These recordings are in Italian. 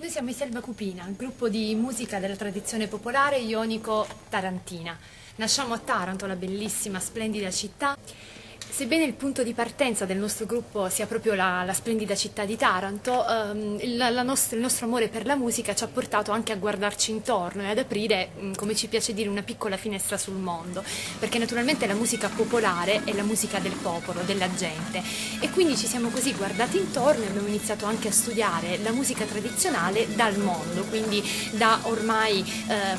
Noi siamo i Selva Cupina, un gruppo di musica della tradizione popolare ionico-tarantina. Nasciamo a Taranto, la bellissima, splendida città. Sebbene il punto di partenza del nostro gruppo sia proprio la splendida città di Taranto, il nostro amore per la musica ci ha portato anche a guardarci intorno e ad aprire, come ci piace dire, una piccola finestra sul mondo, perché naturalmente la musica popolare è la musica del popolo, della gente, e quindi ci siamo così guardati intorno e abbiamo iniziato anche a studiare la musica tradizionale dal mondo. Quindi da ormai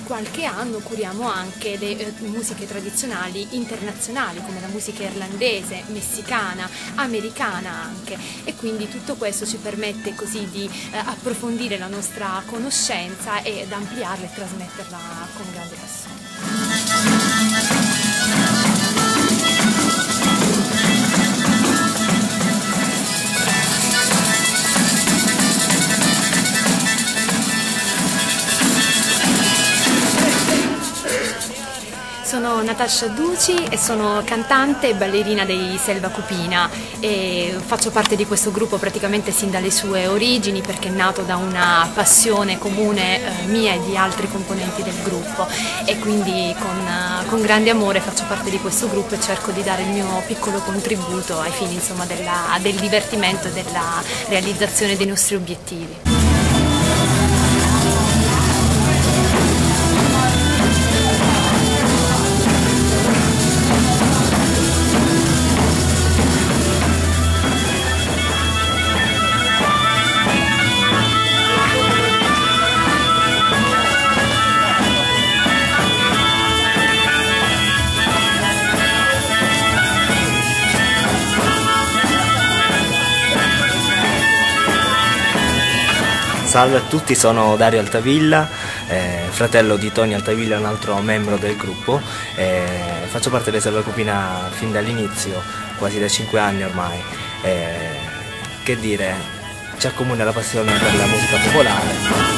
qualche anno curiamo anche le musiche tradizionali internazionali, come la musica irlandese, messicana, americana anche, e quindi tutto questo ci permette così di approfondire la nostra conoscenza ed ampliarla e trasmetterla con grande passione. Sono Natascia Ducci e sono cantante e ballerina dei Selva Cupina e faccio parte di questo gruppo praticamente sin dalle sue origini, perché è nato da una passione comune mia e di altri componenti del gruppo, e quindi con grande amore faccio parte di questo gruppo e cerco di dare il mio piccolo contributo ai fini, insomma, del divertimento e della realizzazione dei nostri obiettivi. Salve a tutti, sono Dario Altavilla, fratello di Tony Altavilla, un altro membro del gruppo. Faccio parte della Selva Cupina fin dall'inizio, quasi da 5 anni ormai. Che dire, ci accomuna la passione per la musica popolare.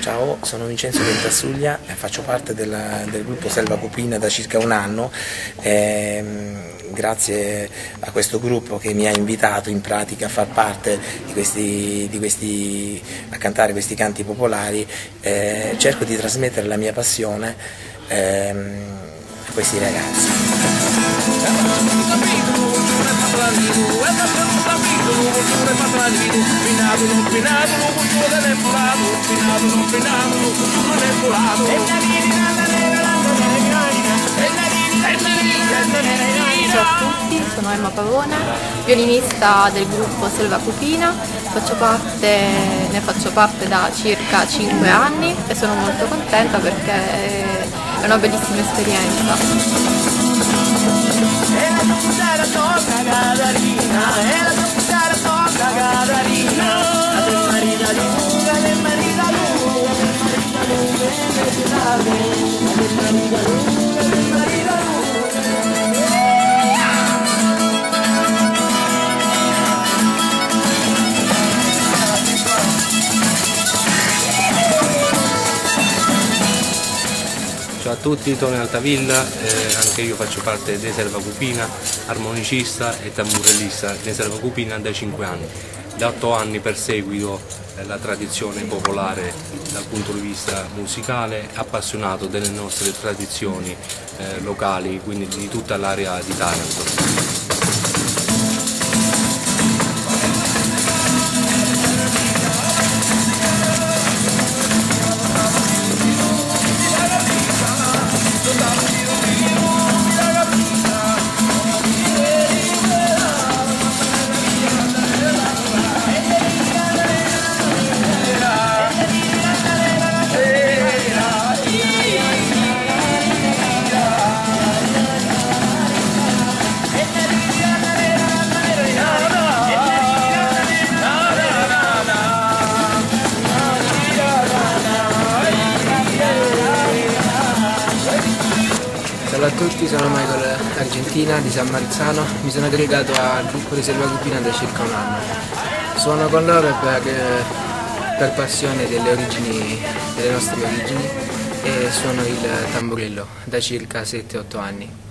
Ciao, sono Vincenzo Ventassuglia e faccio parte del gruppo Selva Cupina da circa un anno. Grazie a questo gruppo che mi ha invitato in pratica a far parte a cantare questi canti popolari, cerco di trasmettere la mia passione a questi ragazzi. Ciao a tutti, sono Emma Pavone, violinista del gruppo Selva Cupina, ne faccio parte da circa 5 anni e sono molto contenta perché è una bellissima esperienza. Ciao a tutti, Tony Altavilla, anche io faccio parte dei Selva Cupina, armonicista e tamburellista dei Selva Cupina da 5 anni. Da 8 anni perseguito la tradizione popolare dal punto di vista musicale, appassionato delle nostre tradizioni locali, quindi di tutta l'area di Taranto. Ciao a tutti, sono Michael Argentina di San Marzano, mi sono aggregato al gruppo di Selva Cupina da circa un anno. Suono con loro per passione delle nostre origini e suono il tamburello da circa 7-8 anni.